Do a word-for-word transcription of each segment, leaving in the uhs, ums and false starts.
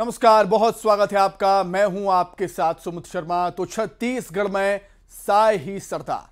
नमस्कार, बहुत स्वागत है आपका। मैं हूं आपके साथ सुमित शर्मा। तो छत्तीसगढ़ में साय ही सरदार।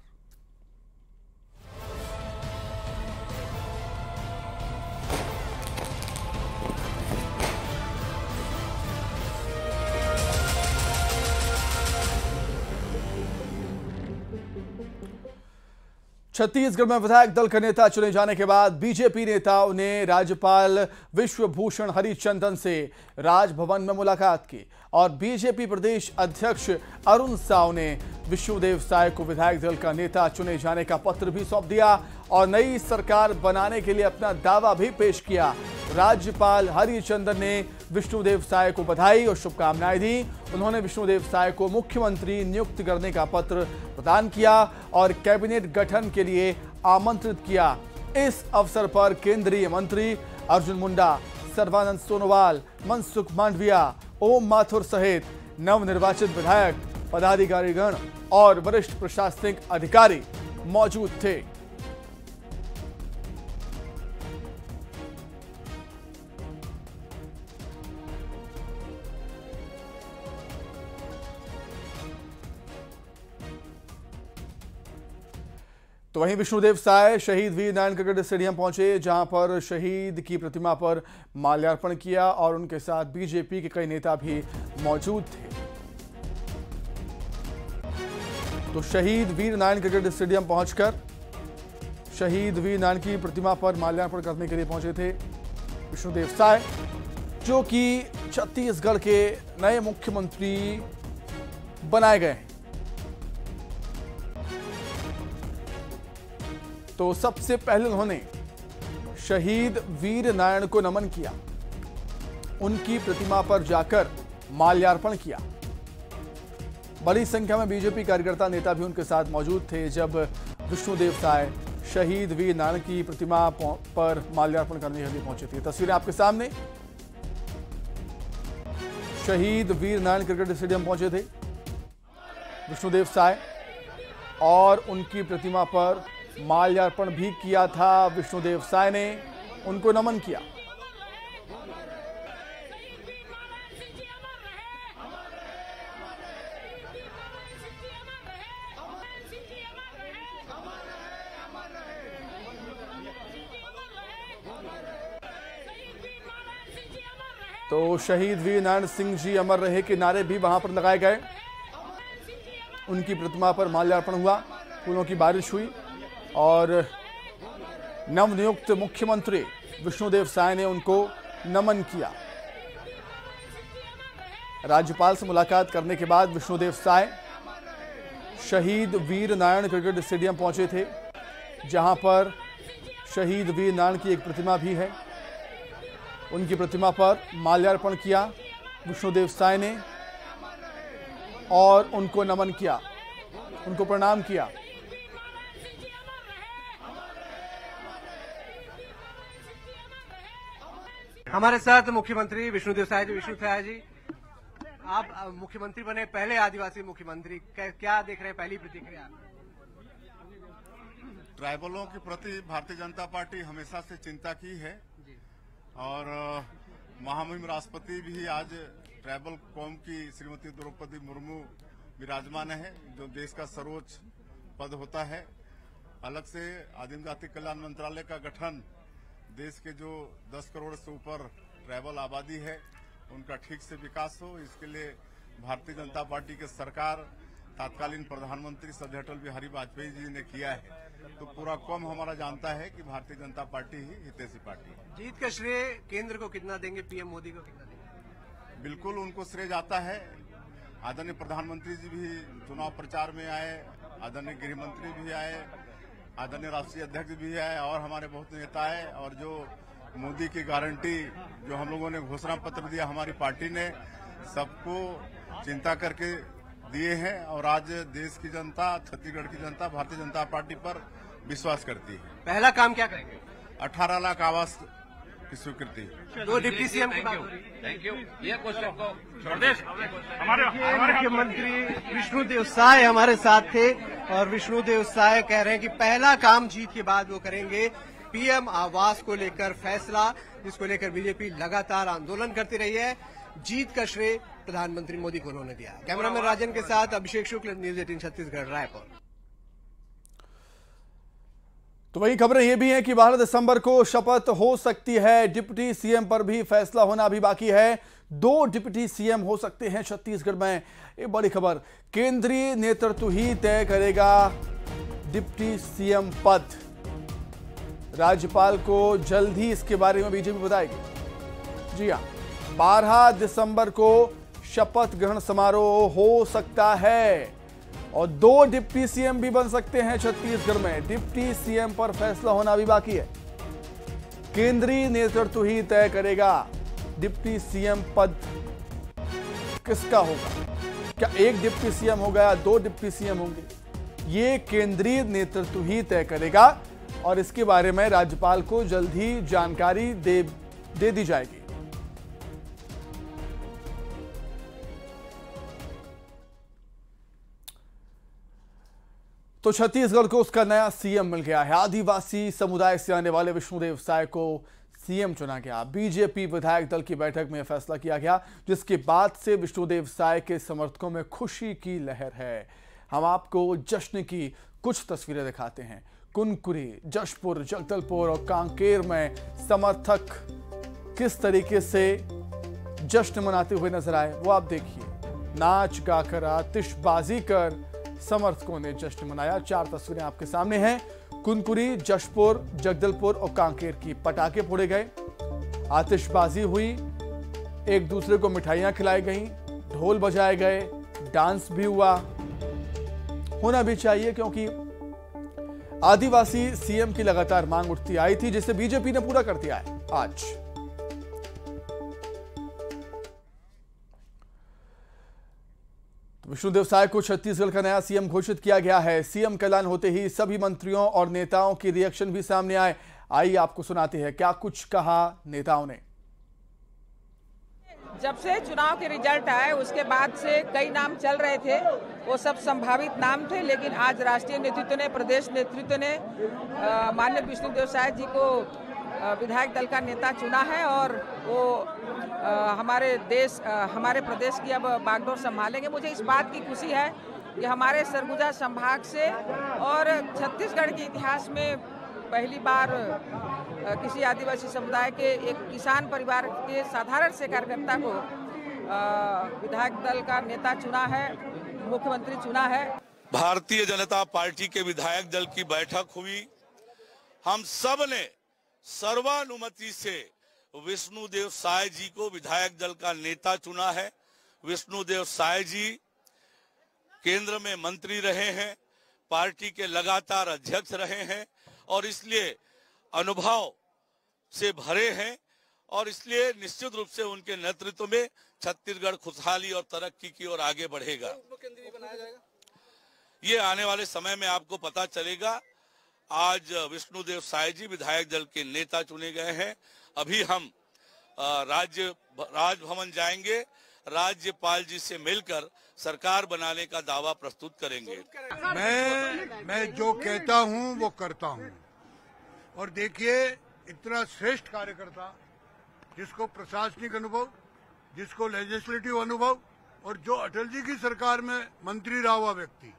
छत्तीसगढ़ में विधायक दल का नेता चुने जाने के बाद बीजेपी नेताओं ने राज्यपाल विश्वभूषण हरिचंदन से राजभवन में मुलाकात की और बीजेपी प्रदेश अध्यक्ष अरुण साव ने विष्णुदेव साय को विधायक दल का नेता चुने जाने का पत्र भी सौंप दिया और नई सरकार बनाने के लिए अपना दावा भी पेश किया। राज्यपाल हरिचंदन ने विष्णुदेव साय को बधाई और शुभकामनाएं दी। उन्होंने विष्णुदेव साय को मुख्यमंत्री नियुक्त करने का पत्र प्रदान किया और कैबिनेट गठन के लिए आमंत्रित किया। इस अवसर पर केंद्रीय मंत्री अर्जुन मुंडा, सर्वानंद सोनोवाल, मनसुख मांडविया, ओम माथुर सहित नवनिर्वाचित विधायक, पदाधिकारीगण और वरिष्ठ प्रशासनिक अधिकारी मौजूद थे। तो वहीं विष्णुदेव साय शहीद वीर नारायण क्रिकेट स्टेडियम पहुंचे, जहां पर शहीद की प्रतिमा पर माल्यार्पण किया और उनके साथ बीजेपी के कई नेता भी मौजूद थे। तो शहीद वीर नारायण क्रिकेट स्टेडियम पहुंचकर शहीद वीर नारायण की प्रतिमा पर माल्यार्पण करने के लिए पहुंचे थे विष्णुदेव साय, जो कि छत्तीसगढ़ के नए मुख्यमंत्री बनाए गए। तो सबसे पहले उन्होंने शहीद वीर नारायण को नमन किया, उनकी प्रतिमा पर जाकर माल्यार्पण किया। बड़ी संख्या में बीजेपी कार्यकर्ता नेता भी उनके साथ मौजूद थे जब विष्णुदेव साय शहीद वीर नारायण की प्रतिमा पर माल्यार्पण करने के लिए पहुंचे थे। तस्वीरें आपके सामने। शहीद वीर नारायण क्रिकेट स्टेडियम पहुंचे थे विष्णुदेव साय और उनकी प्रतिमा पर माल्यार्पण भी किया था। विष्णुदेव साय ने उनको नमन किया। तो शहीद वीर नारायण सिंह जी अमर रहे के नारे भी वहां पर लगाए गए। उनकी प्रतिमा पर माल्यार्पण हुआ, फूलों की बारिश हुई और नवनियुक्त मुख्यमंत्री विष्णुदेव साय ने उनको नमन किया। राज्यपाल से मुलाकात करने के बाद विष्णुदेव साय शहीद वीर नारायण क्रिकेट स्टेडियम पहुंचे थे, जहां पर शहीद वीर नारायण की एक प्रतिमा भी है। उनकी प्रतिमा पर माल्यार्पण किया विष्णुदेव साय ने और उनको नमन किया, उनको प्रणाम किया। हमारे साथ मुख्यमंत्री विष्णुदेव साय जी। विष्णु साय जी, आप मुख्यमंत्री बने, पहले आदिवासी मुख्यमंत्री, क्या देख रहे हैं? पहली प्रतिक्रिया। ट्राइबलों के प्रति भारतीय जनता पार्टी हमेशा से चिंता की है और महामहिम राष्ट्रपति भी आज ट्राइबल कौम की श्रीमती द्रौपदी मुर्मू विराजमान है, जो देश का सर्वोच्च पद होता है। अलग से आदिम जाति कल्याण मंत्रालय का गठन, देश के जो दस करोड़ से ऊपर ट्राइबल आबादी है उनका ठीक से विकास हो, इसके लिए भारतीय जनता पार्टी के सरकार तत्कालीन प्रधानमंत्री श्री अटल बिहारी वाजपेयी जी ने किया है। तो पूरा कौम हमारा जानता है कि भारतीय जनता पार्टी ही हितैषी पार्टी है। जीत का श्रेय केंद्र को कितना देंगे, पीएम मोदी को कितना देंगे? बिल्कुल उनको श्रेय जाता है। आदरणीय प्रधानमंत्री जी भी चुनाव प्रचार में आए, आदरणीय गृह मंत्री भी आए, आदरणीय राष्ट्रीय अध्यक्ष भी है और हमारे बहुत नेता है। और जो मोदी की गारंटी जो हम लोगों ने घोषणा पत्र दिया, हमारी पार्टी ने सबको चिंता करके दिए हैं और आज देश की जनता, छत्तीसगढ़ की जनता भारतीय जनता पार्टी पर विश्वास करती है। पहला काम क्या करेंगे? अठारह लाख आवास की स्वीकृति। दो डिप्टी सीएम की बात हो रही है। Thank you. ये क्वेश्चन को छोड़ दे। हमारे मुख्यमंत्री विष्णुदेव साय हमारे साथ थे और विष्णुदेव साय कह रहे हैं कि पहला काम जीत के बाद वो करेंगे पीएम आवास को लेकर फैसला, जिसको लेकर बीजेपी लगातार आंदोलन करती रही है। जीत का श्रेय प्रधानमंत्री मोदी को उन्होंने दिया। कैमरामैन राजन के साथ अभिषेक शुक्ल, न्यूज एटीन छत्तीसगढ़, रायपुर। तो वही खबरें ये भी हैं कि बारह दिसंबर को शपथ हो सकती है। डिप्टी सीएम पर भी फैसला होना अभी बाकी है। दो डिप्टी सीएम हो सकते हैं छत्तीसगढ़ में, ये बड़ी खबर। केंद्रीय नेतृत्व ही तय करेगा डिप्टी सीएम पद। राज्यपाल को जल्द ही इसके बारे में बीजेपी बताएगी। जी हाँ, बारह दिसंबर को शपथ ग्रहण समारोह हो सकता है और दो डिप्टी सीएम भी बन सकते हैं छत्तीसगढ़ में। डिप्टी सीएम पर फैसला होना भी बाकी है। केंद्रीय नेतृत्व ही तय करेगा डिप्टी सीएम पद किसका होगा। क्या एक डिप्टी सीएम होगा या दो डिप्टी सीएम होंगे, ये केंद्रीय नेतृत्व ही तय करेगा और इसके बारे में राज्यपाल को जल्द ही जानकारी दे, दे दी जाएगी। तो छत्तीसगढ़ को उसका नया सीएम मिल गया है। आदिवासी समुदाय से आने वाले विष्णुदेव साय को सीएम चुना गया। बीजेपी विधायक दल की बैठक में फैसला किया गया, जिसके बाद से विष्णुदेव साय के समर्थकों में खुशी की लहर है। हम आपको जश्न की कुछ तस्वीरें दिखाते हैं। कुनकुरी, जशपुर, जगदलपुर और कांकेर में समर्थक किस तरीके से जश्न मनाते हुए नजर आए, वो आप देखिए। नाच गाकर, आतिशबाजी कर समर्थकों ने जश्न मनाया। चार तस्वीरें आपके सामने हैं। कुनकुरी, जशपुर, जगदलपुर और कांकेर की। पटाखे फोड़े गए, आतिशबाजी हुई, एक दूसरे को मिठाइयां खिलाई गईं, ढोल बजाए गए, डांस भी हुआ। होना भी चाहिए, क्योंकि आदिवासी सीएम की लगातार मांग उठती आई थी, जिसे बीजेपी ने पूरा कर दिया है आज। विष्णुदेव साय को छत्तीसगढ़ का नया सीएम घोषित किया गया है। सीएम का ऐलान होते ही सभी मंत्रियों और नेताओं के रिएक्शन भी सामने आए। आइए आपको सुनाते हैं क्या कुछ कहा नेताओं ने। जब से चुनाव के रिजल्ट आए उसके बाद से कई नाम चल रहे थे, वो सब संभावित नाम थे, लेकिन आज राष्ट्रीय नेतृत्व ने, प्रदेश नेतृत्व ने माननीय विष्णुदेव साय जी को विधायक दल का नेता चुना है और वो आ, हमारे देश आ, हमारे प्रदेश की अब बागडोर संभालेंगे। मुझे इस बात की खुशी है कि हमारे सरगुजा संभाग से और छत्तीसगढ़ के इतिहास में पहली बार आ, किसी आदिवासी समुदाय के एक किसान परिवार के साधारण से कार्यकर्ता को विधायक दल का नेता चुना है, मुख्यमंत्री चुना है। भारतीय जनता पार्टी के विधायक दल की बैठक हुई, हम सब ने सर्वानुमति से विष्णुदेव साय जी को विधायक दल का नेता चुना है। विष्णुदेव साय जी केंद्र में मंत्री रहे हैं, पार्टी के लगातार अध्यक्ष रहे हैं और इसलिए अनुभव से भरे हैं और इसलिए निश्चित रूप से उनके नेतृत्व में छत्तीसगढ़ खुशहाली और तरक्की की ओर आगे बढ़ेगा। ये आने वाले समय में आपको पता चलेगा। आज विष्णुदेव साय जी विधायक दल के नेता चुने गए हैं। अभी हम राज्य राजभवन जाएंगे, राज्यपाल जी से मिलकर सरकार बनाने का दावा प्रस्तुत करेंगे। मैं मैं जो कहता हूं वो करता हूं और देखिए, इतना श्रेष्ठ कार्यकर्ता जिसको प्रशासनिक अनुभव, जिसको लेजिस्लेटिव अनुभव और जो अटल जी की सरकार में मंत्री रहा हुआ व्यक्ति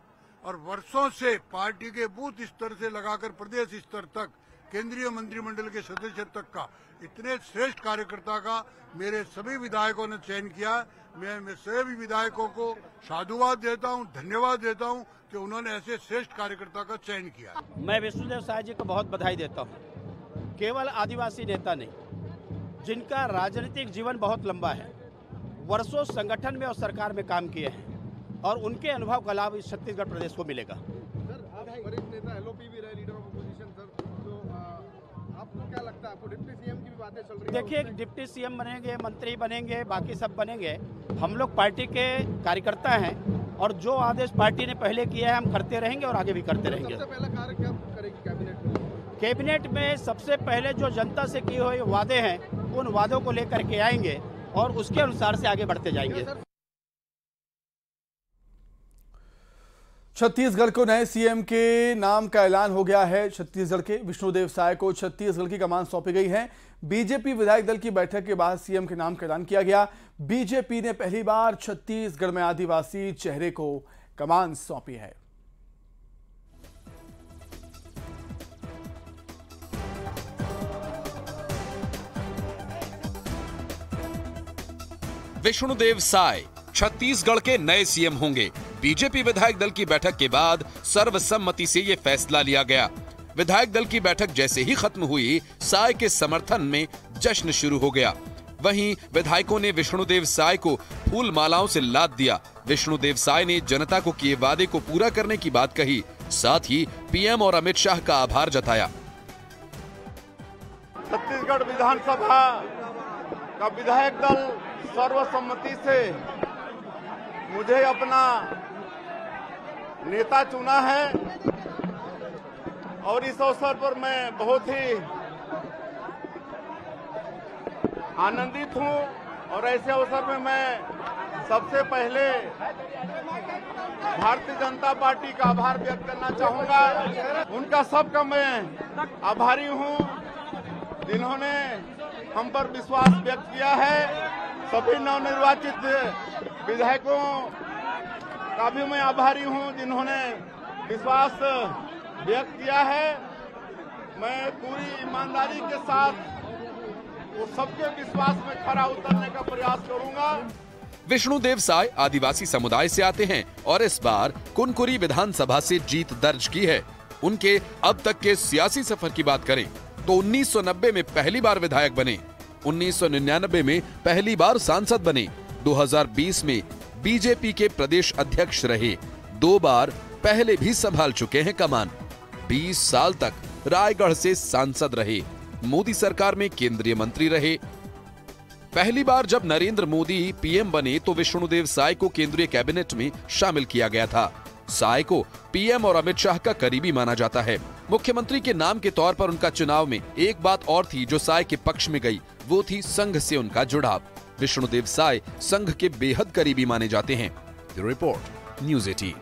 और वर्षों से पार्टी के बूथ स्तर से लगाकर प्रदेश स्तर तक, केंद्रीय मंत्रिमंडल के सदस्य तक का इतने श्रेष्ठ कार्यकर्ता का मेरे सभी विधायकों ने चयन किया। मैं, मैं सभी विधायकों को साधुवाद देता हूं, धन्यवाद देता हूं कि उन्होंने ऐसे श्रेष्ठ कार्यकर्ता का चयन किया। मैं विष्णुदेव साय जी को बहुत बधाई देता हूँ। केवल आदिवासी नेता नहीं, जिनका राजनीतिक जीवन बहुत लंबा है, वर्षों संगठन में और सरकार में काम किए हैं और उनके अनुभव का लाभ इस छत्तीसगढ़ प्रदेश को मिलेगा। सर, आप वरिष्ठ नेता एलओपी भी रहे, लीडर ऑफ ऑपोजिशन, सर, तो आपको क्या लगता है, आपको डिप्टी सीएम की भी बातें चल रही हैं? देखिए, डिप्टी सीएम बनेंगे, मंत्री बनेंगे, बाकी सब बनेंगे। हम लोग पार्टी के कार्यकर्ता हैं और जो आदेश पार्टी ने पहले किया है हम करते रहेंगे और आगे भी करते रहेंगे। सबसे पहला कार्य क्या करेगी कैबिनेट में? कैबिनेट में सबसे पहले जो जनता से किए हुए वादे हैं उन वादों को लेकर के आएंगे और उसके अनुसार से आगे बढ़ते जाएंगे। छत्तीसगढ़ को नए सीएम के नाम का ऐलान हो गया है। छत्तीसगढ़ के विष्णुदेव साय को छत्तीसगढ़ की कमान सौंपी गई है। बीजेपी विधायक दल की बैठक के बाद सीएम के नाम का ऐलान किया गया। बीजेपी ने पहली बार छत्तीसगढ़ में आदिवासी चेहरे को कमान सौंपी है। विष्णुदेव साय छत्तीसगढ़ के नए सीएम होंगे। बीजेपी विधायक दल की बैठक के बाद सर्वसम्मति से ये फैसला लिया गया। विधायक दल की बैठक जैसे ही खत्म हुई, साय के समर्थन में जश्न शुरू हो गया। वहीं विधायकों ने विष्णुदेव साय को फूल मालाओं से लाद दिया। विष्णुदेव साय ने जनता को किए वादे को पूरा करने की बात कही, साथ ही पीएम और अमित शाह का आभार जताया। छत्तीसगढ़ विधानसभा का विधायक दल सर्वसम्मति से मुझे अपना नेता चुना है और इस अवसर पर मैं बहुत ही आनंदित हूं और ऐसे अवसर में मैं सबसे पहले भारतीय जनता पार्टी का आभार व्यक्त करना चाहूंगा। उनका सबका मैं आभारी हूं जिन्होंने हम पर विश्वास व्यक्त किया है। सभी नवनिर्वाचित विधायकों का भी मैं आभारी हूं जिन्होंने विश्वास व्यक्त किया है। मैं पूरी ईमानदारी के साथ वो सबके विश्वास में खरा उतरने का प्रयास करूंगा। विष्णुदेव साय आदिवासी समुदाय से आते हैं और इस बार कुनकुरी विधानसभा से जीत दर्ज की है। उनके अब तक के सियासी सफर की बात करें तो उन्नीस सौ नब्बे में पहली बार विधायक बने, उन्नीस सौ निन्यानवे में पहली बार सांसद बने, दो हज़ार बीस में बीजेपी के प्रदेश अध्यक्ष रहे, दो बार पहले भी संभाल चुके हैं कमान, बीस साल तक रायगढ़ से सांसद रहे, मोदी सरकार में केंद्रीय मंत्री रहे। पहली बार जब नरेंद्र मोदी पीएम बने तो विष्णुदेव साय को केंद्रीय कैबिनेट में शामिल किया गया था। साय को पीएम और अमित शाह का करीबी माना जाता है। मुख्यमंत्री के नाम के तौर पर उनका चुनाव में एक बात और थी जो साय के पक्ष में गई, वो थी संघ से उनका जुड़ाव। विष्णुदेव साय संघ के बेहद करीबी माने जाते हैं। रिपोर्ट न्यूज़ अठारह।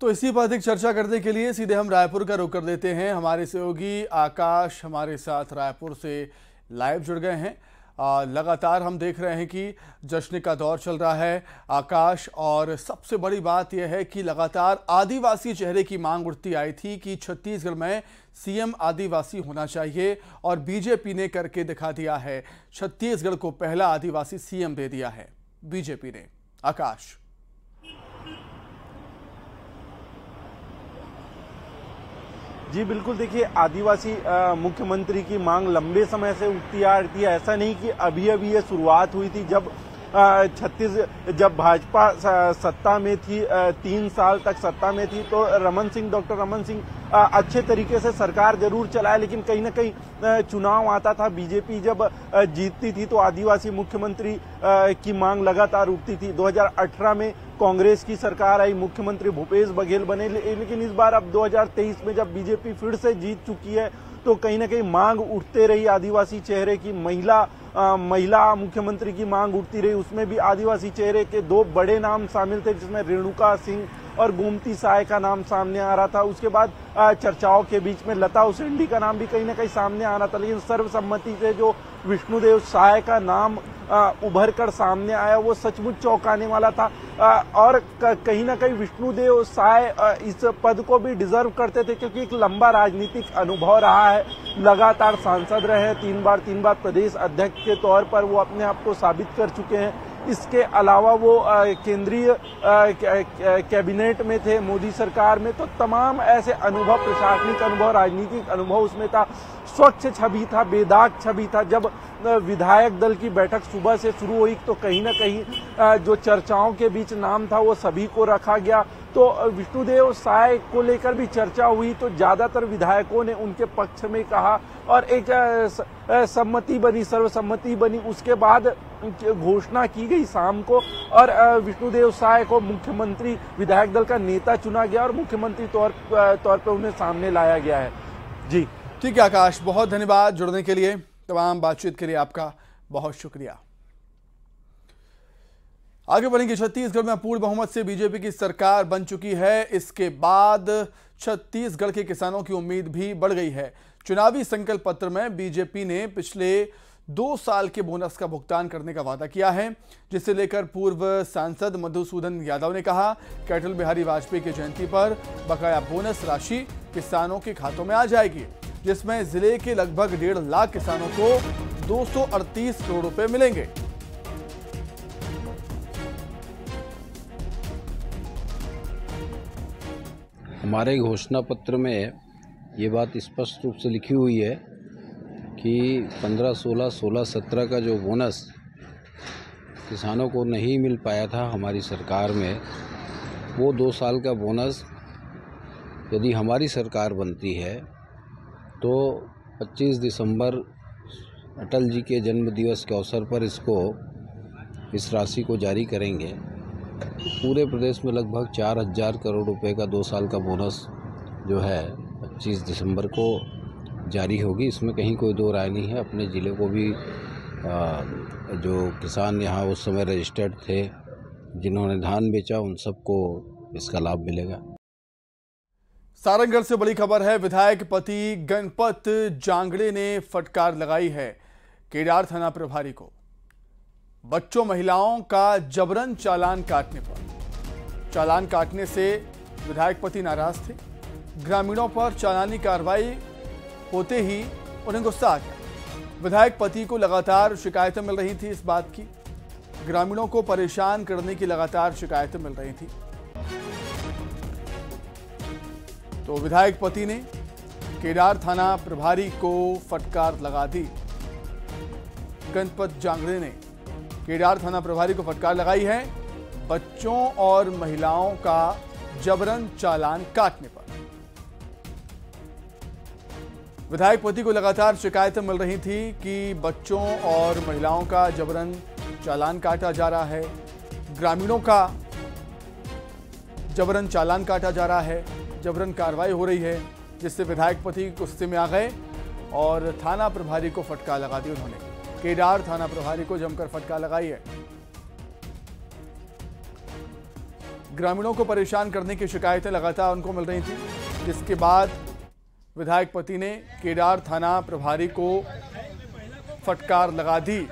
तो इसी पर अधिक चर्चा करने के लिए सीधे हम रायपुर का रुख कर देते हैं। हमारे सहयोगी आकाश हमारे साथ रायपुर से लाइव जुड़ गए हैं। आ, लगातार हम देख रहे हैं कि जश्न का दौर चल रहा है आकाश, और सबसे बड़ी बात यह है कि लगातार आदिवासी चेहरे की मांग उठती आई थी कि छत्तीसगढ़ में सीएम आदिवासी होना चाहिए, और बीजेपी ने करके दिखा दिया है। छत्तीसगढ़ को पहला आदिवासी सीएम दे दिया है बीजेपी ने। आकाश, जी बिल्कुल, देखिए आदिवासी मुख्यमंत्री की मांग लंबे समय से उठती आ रही है। ऐसा नहीं कि अभी अभी ये शुरुआत हुई थी। जब छत्तीस जब भाजपा सत्ता में थी, तीन साल तक सत्ता में थी, तो रमन सिंह डॉक्टर रमन सिंह अच्छे तरीके से सरकार जरूर चलाए, लेकिन कहीं ना कहीं चुनाव आता था। बीजेपी जब जीतती थी तो आदिवासी मुख्यमंत्री की मांग लगातार उठती थी। दो हज़ार अठारह में कांग्रेस की सरकार आई, मुख्यमंत्री भूपेश बघेल बने, लेकिन इस बार अब दो हज़ार तेईस में जब बीजेपी फिर से जीत चुकी है तो कहीं ना कहीं मांग उठते रही आदिवासी चेहरे की। महिला आ, महिला मुख्यमंत्री की मांग उठती रही, उसमें भी आदिवासी चेहरे के दो बड़े नाम शामिल थे जिसमें रेणुका सिंह और गोमती साय का नाम सामने आ रहा था। उसके बाद आ, चर्चाओं के बीच में लता उसिंडी का नाम भी कहीं ना कहीं सामने आ रहा था, लेकिन सर्वसम्मति से जो विष्णुदेव साय का नाम आ, उभर कर सामने आया वो सचमुच चौंकाने वाला था। आ, और कहीं ना कहीं विष्णुदेव साय इस पद को भी डिजर्व करते थे क्योंकि एक लंबा राजनीतिक अनुभव रहा है। लगातार सांसद रहे, तीन बार तीन बार प्रदेश अध्यक्ष के तौर पर वो अपने आप को साबित कर चुके हैं। इसके अलावा वो केंद्रीय कैबिनेट में थे मोदी सरकार में, तो तमाम ऐसे अनुभव, प्रशासनिक अनुभव, राजनीतिक अनुभव उसमें था। स्वच्छ छवि था, बेदाग छवि था। जब विधायक दल की बैठक सुबह से शुरू हुई तो कहीं ना कहीं जो चर्चाओं के बीच नाम था वो सभी को रखा गया। तो विष्णुदेव साय को लेकर भी चर्चा हुई तो ज्यादातर विधायकों ने उनके पक्ष में कहा और एक सम्मति बनी, सर्वसम्मति बनी। उसके बाद घोषणा की गई शाम को और विष्णुदेव साय को मुख्यमंत्री, विधायक दल का नेता चुना गया और मुख्यमंत्री तौर तौर पर उन्हें सामने लाया गया है। जी ठीक है आकाश, बहुत धन्यवाद जुड़ने के लिए, तमाम बातचीत के लिए आपका बहुत शुक्रिया। आगे बढ़ेंगे। छत्तीसगढ़ में पूर्ण बहुमत से बीजेपी की सरकार बन चुकी है। इसके बाद छत्तीसगढ़ के किसानों की उम्मीद भी बढ़ गई है। चुनावी संकल्प पत्र में बीजेपी ने पिछले दो साल के बोनस का भुगतान करने का वादा किया है, जिसे लेकर पूर्व सांसद मधुसूदन यादव ने कहा कि अटल बिहारी वाजपेयी की जयंती पर बकाया बोनस राशि किसानों के खातों में आ जाएगी, जिसमें जिले के लगभग डेढ़ लाख किसानों को दो सौ अड़तीस करोड़ रुपए मिलेंगे। हमारे घोषणा पत्र में ये बात स्पष्ट रूप से लिखी हुई है कि पंद्रह सोलह सोलह सत्रह का जो बोनस किसानों को नहीं मिल पाया था हमारी सरकार में, वो दो साल का बोनस यदि हमारी सरकार बनती है तो पच्चीस दिसंबर अटल जी के जन्म दिवस के अवसर पर इसको इस राशि को जारी करेंगे। पूरे प्रदेश में लगभग चार हज़ार करोड़ रुपए का दो साल का बोनस जो है पच्चीस दिसंबर को जारी होगी, इसमें कहीं कोई दो राय नहीं है। अपने ज़िले को भी आ, जो किसान यहाँ उस समय रजिस्टर्ड थे, जिन्होंने धान बेचा, उन सबको इसका लाभ मिलेगा। सारंगढ़ से बड़ी खबर है। विधायक पति गणपत जांगड़े ने फटकार लगाई है केदार थाना प्रभारी को, बच्चों महिलाओं का जबरन चालान काटने पर। चालान काटने से विधायक पति नाराज थे। ग्रामीणों पर चालानी कार्रवाई होते ही उन्हें गुस्सा आ गया। विधायक पति को लगातार शिकायतें मिल रही थी इस बात की, ग्रामीणों को परेशान करने की लगातार शिकायतें मिल रही थी, तो विधायक पति ने केदार थाना प्रभारी को फटकार लगा दी। गणपत जांगड़े ने केदार थाना प्रभारी को फटकार लगाई है बच्चों और महिलाओं का जबरन चालान काटने पर। विधायक पति को लगातार शिकायतें मिल रही थी कि बच्चों और महिलाओं का जबरन चालान काटा जा रहा है, ग्रामीणों का जबरन चालान काटा जा रहा है, जबरन कार्रवाई हो रही है, जिससे विधायक पति गुस्से में आ गए और थाना प्रभारी को फटकार लगा दी। उन्होंने केदार थाना प्रभारी को जमकर फटकार लगाई है। ग्रामीणों को परेशान करने की शिकायतें लगातार उनको मिल रही थी, जिसके बाद विधायक पति ने केदार थाना प्रभारी को फटकार लगा दी।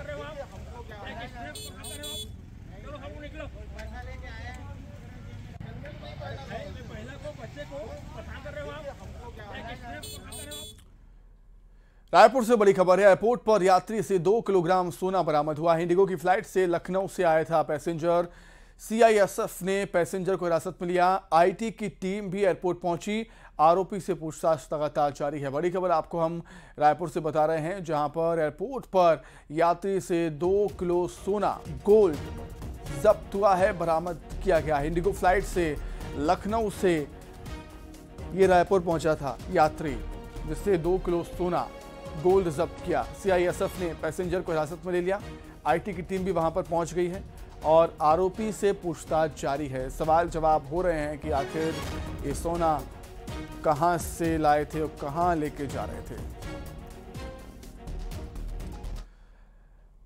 रायपुर से बड़ी खबर है। एयरपोर्ट पर यात्री से दो किलोग्राम सोना बरामद हुआ है। इंडिगो की फ्लाइट से लखनऊ से आया था पैसेंजर। सीआईएसएफ ने पैसेंजर को हिरासत में लिया। आईटी की टीम भी एयरपोर्ट पहुंची। आरोपी से पूछताछ लगातार जारी है। बड़ी खबर आपको हम रायपुर से बता रहे हैं, जहां पर एयरपोर्ट पर यात्री से दो किलो सोना गोल्ड जब्त हुआ है, बरामद किया गया है। इंडिगो फ्लाइट से लखनऊ से ये रायपुर पहुंचा था यात्री, जिससे दो किलो सोना गोल्ड जब्त किया। सीआईएसएफ ने पैसेंजर को हिरासत में ले लिया। आईटी की टीम भी वहां पर पहुंच गई है और आरोपी से पूछताछ जारी है। सवाल जवाब हो रहे हैं कि आखिर ये सोना कहां से लाए थे और कहां लेके जा रहे थे।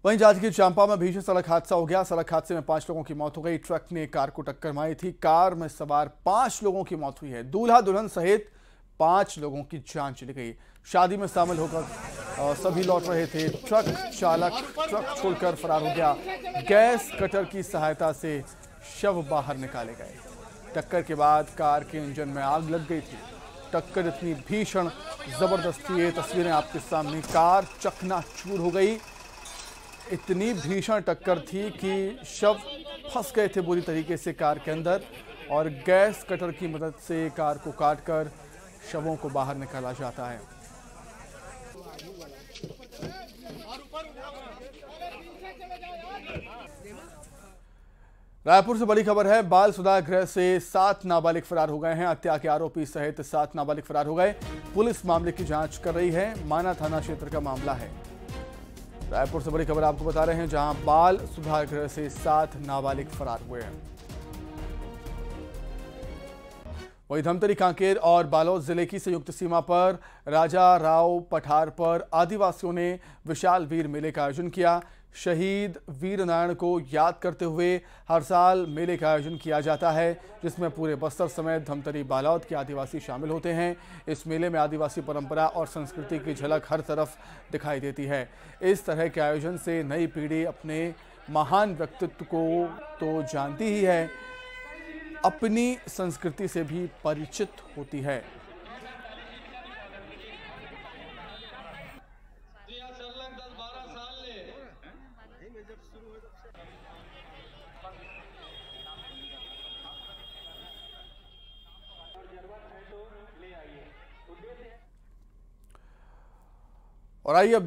वहीं जांजगीर चांपा में भीषण सड़क हादसा हो गया। सड़क हादसे में पांच लोगों की मौत हो गई। ट्रक ने कार को टक्कर मारी थी। कार में सवार पांच लोगों की मौत हुई है। दूल्हा दुल्हन सहित पांच लोगों की जान चली गई। शादी में शामिल होकर सभी लौट रहे थे। ट्रक चालक ट्रक छोड़कर फरार हो गया। गैस कटर की सहायता से शव बाहर निकाले गए। टक्कर के बाद कार के इंजन में आग लग गई थी। टक्कर इतनी भीषण जबरदस्त, ये तस्वीरें आपके सामने, कार चकनाचूर हो गई। इतनी भीषण टक्कर थी कि शव फंस गए थे बुरी तरीके से कार के अंदर और गैस कटर की मदद से कार को काट कर शवों को बाहर निकाला जाता है। रायपुर से बड़ी खबर है। बाल सुधार गृह से सात नाबालिग फरार हो गए हैं। हत्या के आरोपी सहित सात नाबालिग फरार हो गए। पुलिस मामले की जांच कर रही है। माना थाना क्षेत्र का मामला है। रायपुर से बड़ी खबर आपको बता रहे हैं, जहां बाल सुधार गृह से सात नाबालिग फरार हुए हैं। वहीं धमतरी, कांकेर और बालोद जिले की संयुक्त सीमा पर राजा राव पठार पर आदिवासियों ने विशाल वीर मेले का आयोजन किया। शहीद वीर नारायण को याद करते हुए हर साल मेले का आयोजन किया जाता है, जिसमें पूरे बस्तर समेत धमतरी बालौद के आदिवासी शामिल होते हैं। इस मेले में आदिवासी परंपरा और संस्कृति की झलक हर तरफ दिखाई देती है। इस तरह के आयोजन से नई पीढ़ी अपने महान व्यक्तित्व को तो जानती ही है, अपनी संस्कृति से भी परिचित होती है। और आइए अब